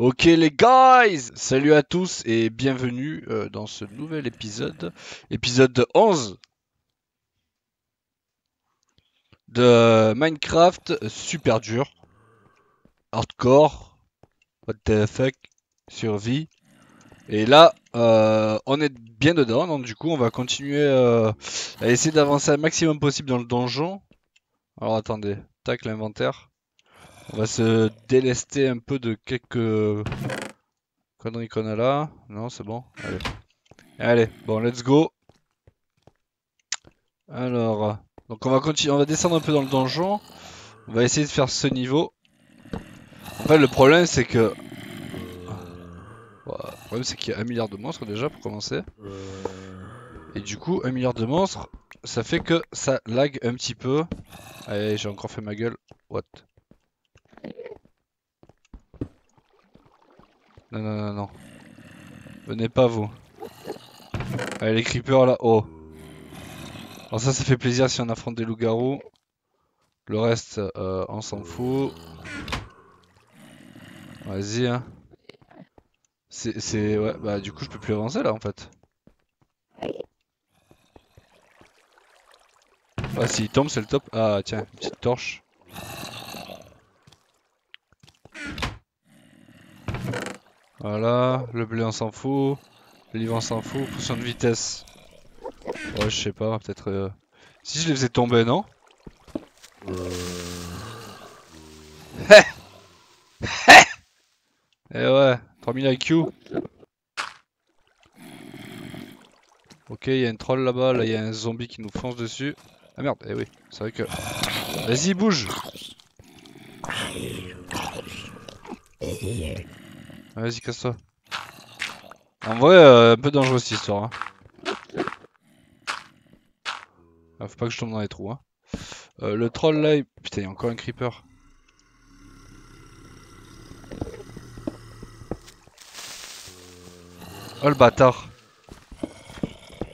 Ok les guys, salut à tous et bienvenue dans ce nouvel épisode 11 de Minecraft super dur, hardcore, what the fuck, survie. Et là on est bien dedans, donc du coup on va continuer à essayer d'avancer un maximum possible dans le donjon. Alors attendez, tac l'inventaire. On va se délester un peu de quelques conneries qu'on a là. Non, c'est bon. Allez. Allez, bon, let's go. Alors, donc on va continuer, on va descendre un peu dans le donjon. On va essayer de faire ce niveau. En fait, le problème c'est que... Le problème c'est qu'il y a 1 milliard de monstres déjà pour commencer. Et du coup, 1 milliard de monstres, ça fait que ça lag un petit peu. Allez, j'ai encore fait ma gueule. What? Non, non, non, non. Venez pas, vous. Allez, les creepers là. Oh. Alors, ça fait plaisir si on affronte des loups-garous. Le reste, on s'en fout. Vas-y, hein. Ouais, bah, du coup, je peux plus avancer là en fait. Ah, s'il tombe, c'est le top. Ah, tiens, une petite torche. Voilà, le blé on s'en fout, le livre on s'en fout, poussin de vitesse. Ouais, je sais pas, peut-être... Si je les faisais tomber, non? Eh ouais, 3000 IQ. Ok, il y a une troll là-bas, là il y a un zombie qui nous fonce dessus. Ah merde, eh oui, c'est vrai que... Vas-y, bouge! Vas-y, casse-toi. En vrai, un peu dangereux cette histoire. Hein. Ah, faut pas que je tombe dans les trous. Hein. Le troll là, il... putain, il y a encore un creeper. Oh le bâtard.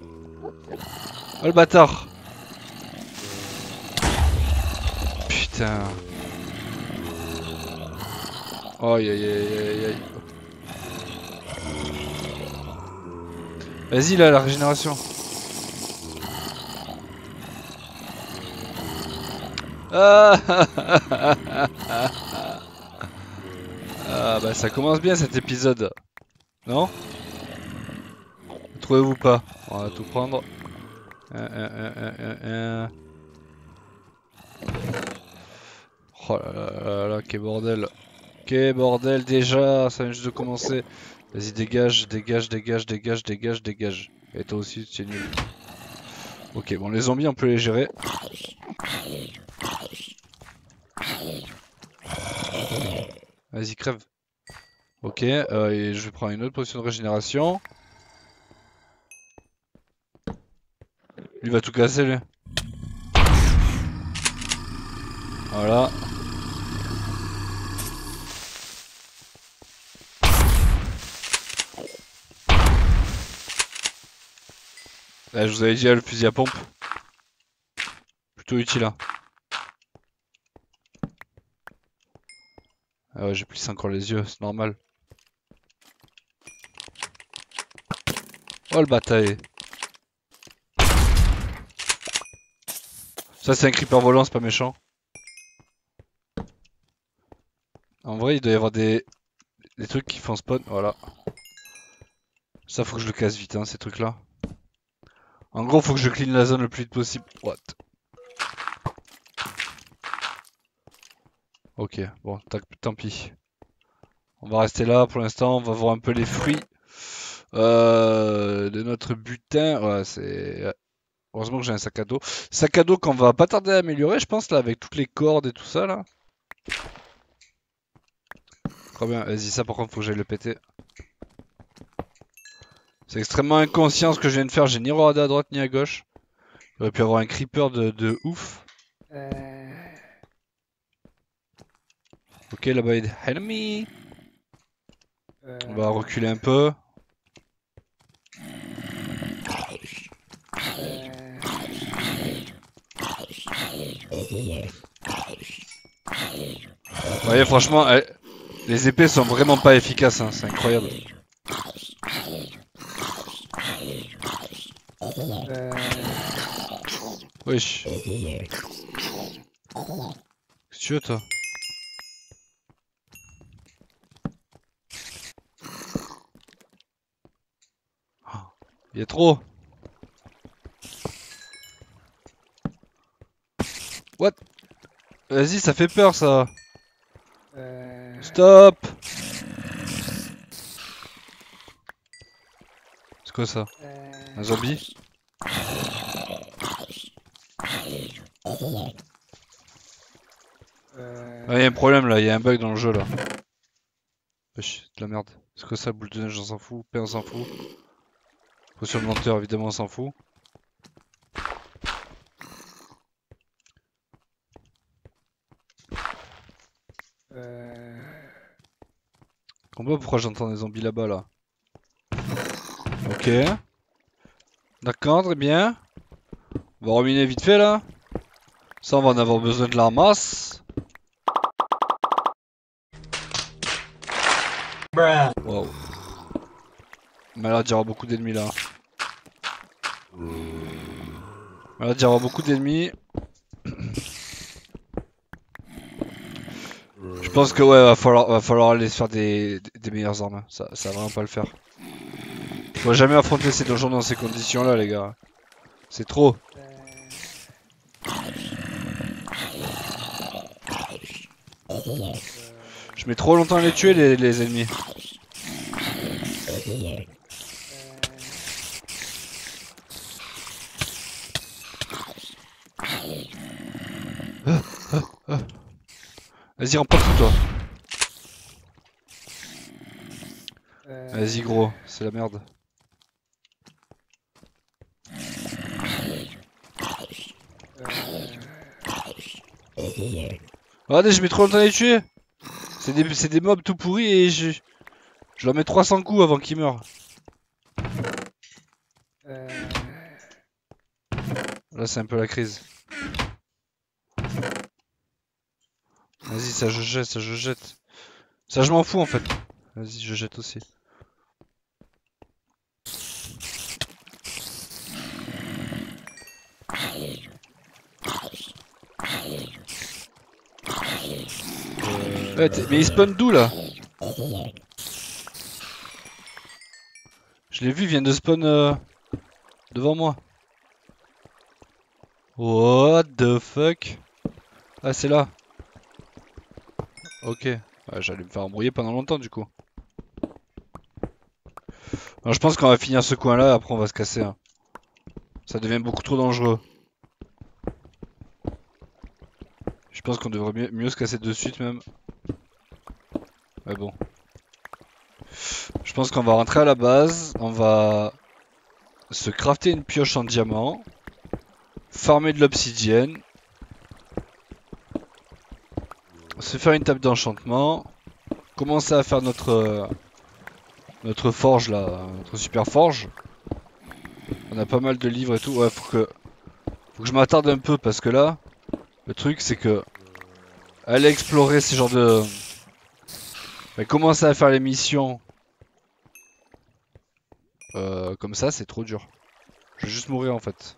Oh le bâtard. Putain. Aïe aïe aïe aïe. Vas-y là, la régénération. Ah, ah bah ça commence bien cet épisode. Non? Trouvez-vous pas? On va tout prendre. Oh là là là là, quel bordel. Ok bordel déjà, ça vient juste de commencer. Vas-y dégage, dégage, dégage, dégage, dégage, dégage. Et toi aussi tu es nul. Ok bon les zombies on peut les gérer. Vas-y crève. Ok et je vais prendre une autre potion de régénération. Lui va tout casser lui. Voilà. Là, je vous avais dit là, le fusil à pompe. Plutôt utile hein. Ah ouais j'ai plissé encore les yeux, c'est normal. Oh le bataille. Ça c'est un creeper volant, c'est pas méchant. En vrai il doit y avoir des trucs qui font spawn, voilà. Ça faut que je le casse vite hein, ces trucs là. En gros, faut que je clean la zone le plus vite possible. What? Ok, bon, tant pis. On va rester là pour l'instant. On va voir un peu les fruits de notre butin. Ouais, c'est... Heureusement que j'ai un sac à dos. Sac à dos qu'on va pas tarder à améliorer, je pense, là, avec toutes les cordes et tout ça, là. Très bien, vas-y, ça par contre, faut que j'aille le péter. C'est extrêmement inconscient ce que je viens de faire, j'ai ni regardé à droite ni à gauche. J'aurais pu avoir un creeper de ouf. Ok, là-bas il y a des ennemis. On va reculer un peu. Vous voyez, franchement, Les épées sont vraiment pas efficaces, hein, c'est incroyable. Wesh. Qu'est-ce que tu veux, toi? Il y a trop. What? Vas-y, ça fait peur ça. Stop. C'est quoi ça? Un zombie? Ah, il y a un problème là, il y a un bug dans le jeu là. Wesh, de la merde. C'est quoi ça, boule de neige, on s'en fout, paix on s'en fout. Potion de lenteur, évidemment, on s'en fout. Combat, pourquoi j'entends des zombies là-bas, là? Ok. D'accord, très bien. On va reminer vite fait, là. Ça, on va en avoir besoin de la masse. Wow. Malade, il y aura beaucoup d'ennemis, là. Malade, il y aura beaucoup d'ennemis. Je pense que ouais, va falloir aller se faire des meilleures armes. Ça va vraiment pas le faire. Faut jamais affronter ces donjons dans ces conditions là, les gars. C'est trop. Je mets trop longtemps à les tuer, les ennemis. Vas-y, remporte tout toi. Vas-y gros, c'est la merde. Regardez, je mets trop longtemps à les tuer. C'est des mobs tout pourris et je leur mets 300 coups avant qu'ils meurent. Là c'est un peu la crise. Vas-y, ça je jette, ça je jette. Ça je m'en fous en fait. Vas-y, je jette aussi. Ouais, mais il spawn d'où là? Je l'ai vu, il vient de spawn devant moi. What the fuck? Ah, c'est là. Ok, ouais, j'allais me faire embrouiller pendant longtemps du coup. Alors, je pense qu'on va finir ce coin là, après on va se casser. Hein. Ça devient beaucoup trop dangereux. Je pense qu'on devrait mieux se casser de suite même. Mais bon. Je pense qu'on va rentrer à la base, on va se crafter une pioche en diamant, farmer de l'obsidienne. Se faire une table d'enchantement, commencer à faire notre forge là, notre super forge. On a pas mal de livres et tout. Ouais, faut que je m'attarde un peu parce que là, le truc c'est que aller explorer ces genres de, enfin, commencer à faire les missions comme ça, c'est trop dur. Je vais juste mourir en fait.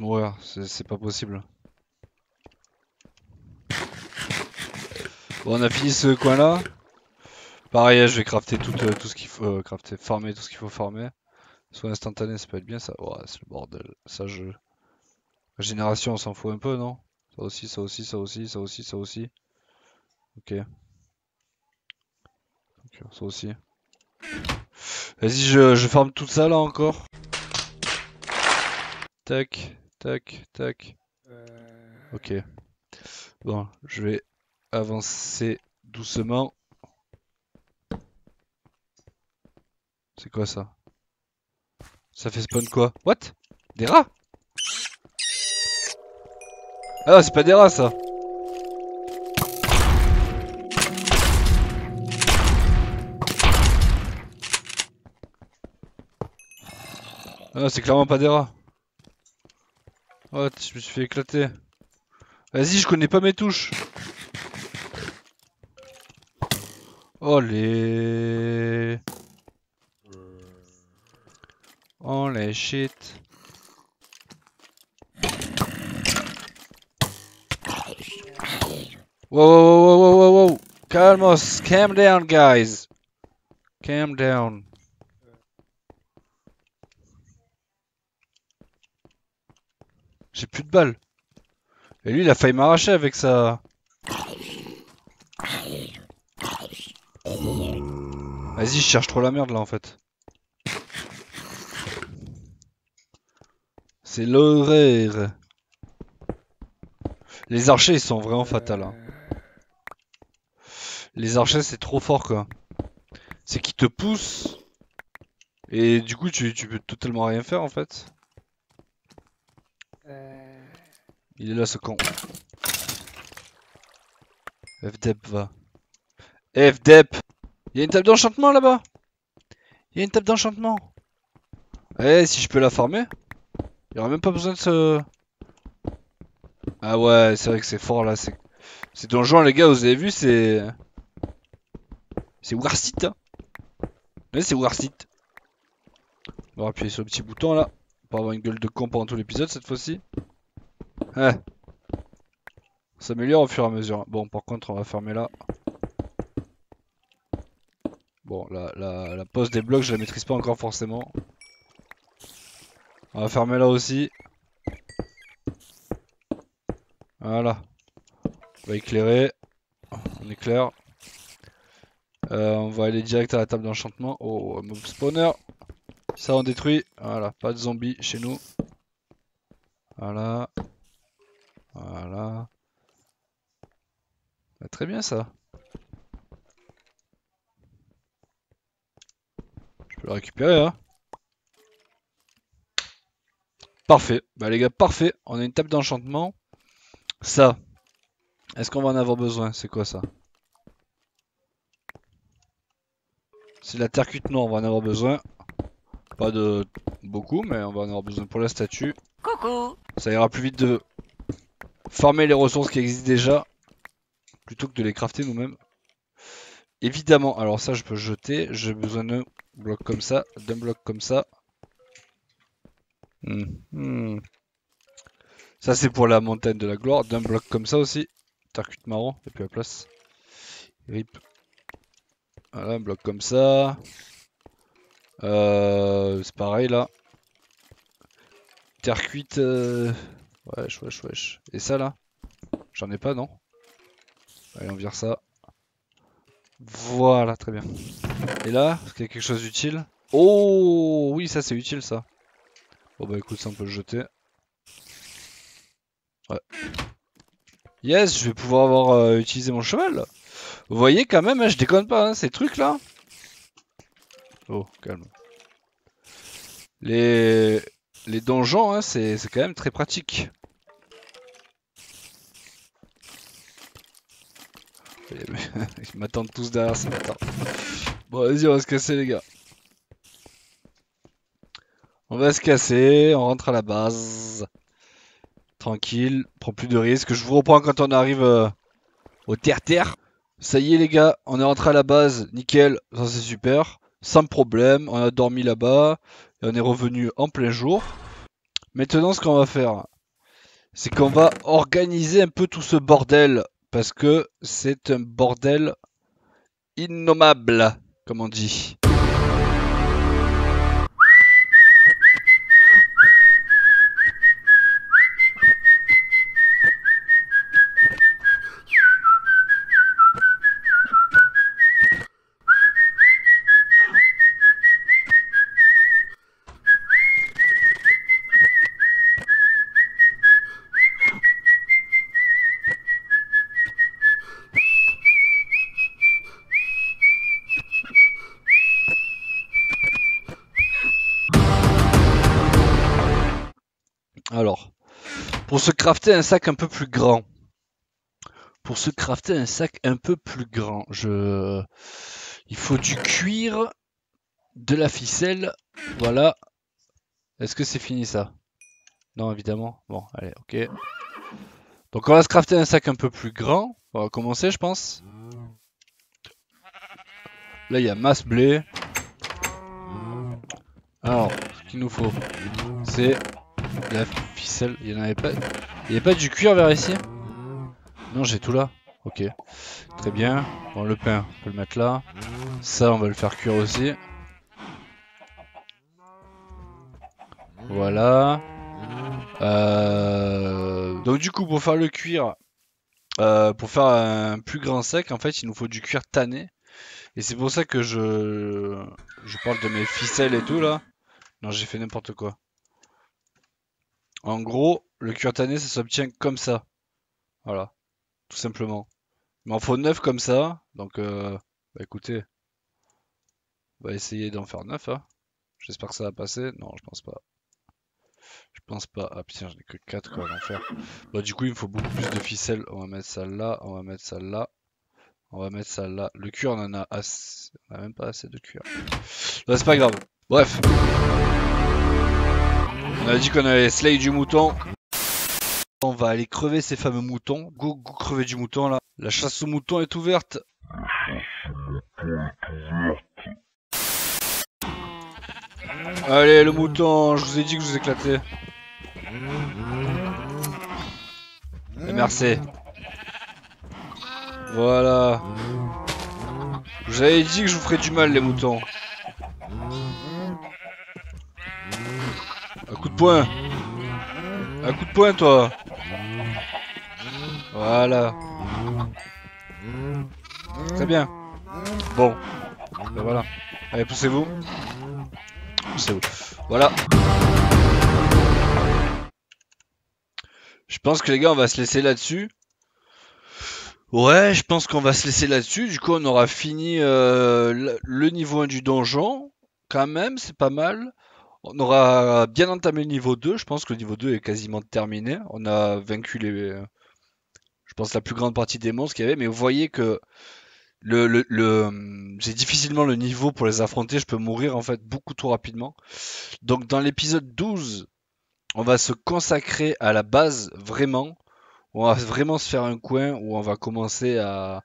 Mourir, c'est pas possible. Bon, on a fini ce coin là. Pareil, je vais crafter tout ce qu'il faut crafter, farmer tout ce qu'il faut farmer. Soit instantané, ça peut être bien ça. Ouais, c'est le bordel. Ça, je. Régénération, on s'en fout un peu, non? Ça aussi, ça aussi, ça aussi, ça aussi, ça aussi. Ok. Ça aussi. Vas-y, je farme tout ça là encore. Tac. Tac, tac. Ok. Bon, je vais avancer doucement. C'est quoi ça? Ça fait spawn quoi? What? Des rats? Ah, c'est pas des rats ça! Ah, c'est clairement pas des rats. Oh, je me suis fait éclater. Vas-y, je connais pas mes touches. Oh les... Oh les shit. Wow, wow, wow, wow, wow, Calmos, calm down guys. Calm down. J'ai plus de balles. Et lui il a failli m'arracher avec sa... Vas-y, je cherche trop la merde là en fait. C'est l'horreur. Les archers ils sont vraiment fatals. Hein. Les archers c'est trop fort quoi. C'est qu'ils te poussent. Et du coup tu peux totalement rien faire en fait. Il est là ce con. FDEP va. FDEP. Y'a une table d'enchantement là-bas. Y'a une table d'enchantement. Eh, si je peux la farmer, y'aura même pas besoin de se... Ah ouais, c'est vrai que c'est fort là. C'est donjon les gars, vous avez vu, c'est... C'est Warcite hein. Ouais, c'est Warcite. On va appuyer sur le petit bouton là. Pour avoir une gueule de con pendant tout l'épisode cette fois-ci. Ouais. On s'améliore au fur et à mesure. Bon, par contre, on va fermer là. Bon, la pose des blocs, je la maîtrise pas encore forcément. On va fermer là aussi. Voilà. On va éclairer. On éclaire. On va aller direct à la table d'enchantement. Oh, mob spawner. Ça, on détruit. Voilà, pas de zombies chez nous. Voilà. Voilà. Ah, très bien ça. Je peux le récupérer hein. Parfait, bah les gars parfait, on a une table d'enchantement. Ça, est-ce qu'on va en avoir besoin? C'est quoi ça? C'est la terre cuite, non on va en avoir besoin. Pas de beaucoup mais on va en avoir besoin pour la statue. Coucou. Ça ira plus vite de farmer les ressources qui existent déjà plutôt que de les crafter nous-mêmes. Évidemment, alors ça je peux jeter, j'ai besoin de... Bloc comme ça, d'un bloc comme ça. Ça c'est pour la montagne de la gloire, d'un bloc comme ça aussi. Tarcute marron, et puis à la place. Rip. Voilà, un bloc comme ça. C'est pareil là. Terre cuite. Wesh, wesh, wesh. Et ça là? J'en ai pas, non? Allez, on vire ça. Voilà, très bien. Et là, est-ce qu'il y a quelque chose d'utile? Oh oui, ça c'est utile ça. Bon bah écoute, ça on peut le jeter. Ouais. Yes, je vais pouvoir avoir utilisé mon cheval. Vous voyez quand même, hein, je déconne pas hein, ces trucs là. Oh, calme. Les donjons, hein, c'est quand même très pratique. Ils m'attendent tous derrière ça. Bon vas-y, on va se casser les gars. On va se casser, on rentre à la base. Tranquille, prends plus de risques. Je vous reprends quand on arrive au terre-terre. Ça y est les gars, on est rentré à la base, nickel, ça c'est super. Sans problème, on a dormi là-bas. Et on est revenu en plein jour. Maintenant ce qu'on va faire, c'est qu'on va organiser un peu tout ce bordel. Parce que c'est un bordel innommable, comme on dit. Alors, pour se crafter un sac un peu plus grand, il faut du cuir, de la ficelle, voilà, Est-ce que c'est fini ça? Non, évidemment. Bon, allez, ok. Donc on va se crafter un sac un peu plus grand. On va commencer, je pense. Là, il y a masse blé. Alors, ce qu'il nous faut, c'est la ficelle. Il n'y en avait pas. Il n'y avait pas du cuir vers ici? Non, j'ai tout là. Ok. Très bien. Bon, le pain, on peut le mettre là. Ça, on va le faire cuire aussi. Voilà. Donc du coup, pour faire le cuir, pour faire un plus grand sac, en fait, il nous faut du cuir tanné. Et c'est pour ça que je parle de mes ficelles et tout là. Non, j'ai fait n'importe quoi. En gros, le cuir tanné, ça s'obtient comme ça. Voilà, tout simplement. Il m'en faut 9 comme ça. Donc, bah écoutez, on va essayer d'en faire 9. Hein. J'espère que ça va passer. Non, je pense pas. Je pense pas. Ah putain, j'en ai que 4 quoi, l'enfer. Bon, du coup, il me faut beaucoup plus de ficelles. On va mettre ça là, on va mettre ça là. On va mettre ça là. Le cuir, on en a assez. On a même pas assez de cuir. Bah, c'est pas grave. Bref. On a dit qu'on allait slay du mouton. On va aller crever ces fameux moutons. Go, go crever du mouton là. La chasse aux moutons est ouverte. Allez, le mouton, je vous ai dit que je vous éclatais. Et merci. Voilà. Je vous avais dit que je vous ferais du mal, les moutons. Un coup de poing. Un coup de poing, toi. Voilà. Très bien. Bon. Ben voilà. Allez, poussez-vous. Poussez-vous. Voilà. Je pense que les gars, on va se laisser là-dessus. Ouais, je pense qu'on va se laisser là-dessus. Du coup, on aura fini le niveau 1 du donjon. Quand même, c'est pas mal. On aura bien entamé le niveau 2. Je pense que le niveau 2 est quasiment terminé. On a vaincu les... Je pense la plus grande partie des monstres qu'il y avait. Mais vous voyez que j'ai difficilement le niveau pour les affronter. Je peux mourir en fait beaucoup trop rapidement. Donc dans l'épisode 12, on va se consacrer à la base vraiment. On va vraiment se faire un coin où on va commencer à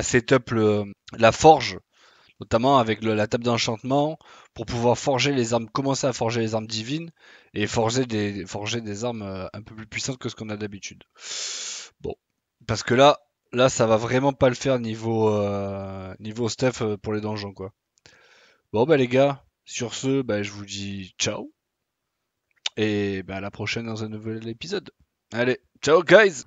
setup la forge, notamment avec la table d'enchantement, pour pouvoir forger les armes, commencer à forger les armes divines et forger des armes un peu plus puissantes que ce qu'on a d'habitude. Bon, parce que là ça va vraiment pas le faire niveau stuff pour les donjons quoi. Bon bah les gars, sur ce, je vous dis ciao et à la prochaine dans un nouvel épisode. Allez, ciao guys!